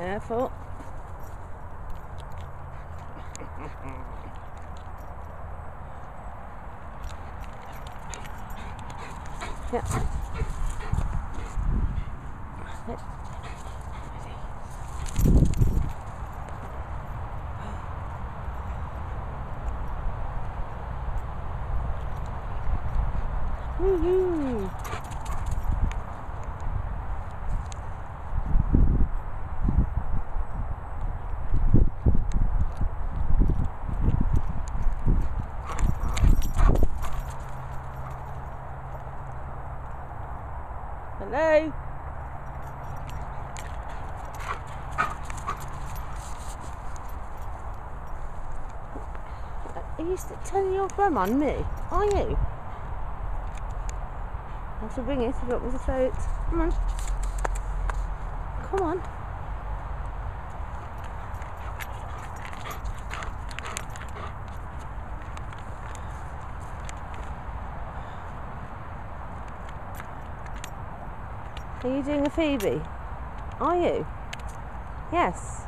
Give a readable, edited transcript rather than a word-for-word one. Careful. Yeah. Woohoo! Hello. Are you turning your thumb on me? Are you? I have to bring it if you want me to throw it. Come on. Come on. Are you doing a Phoebe? Are you? Yes.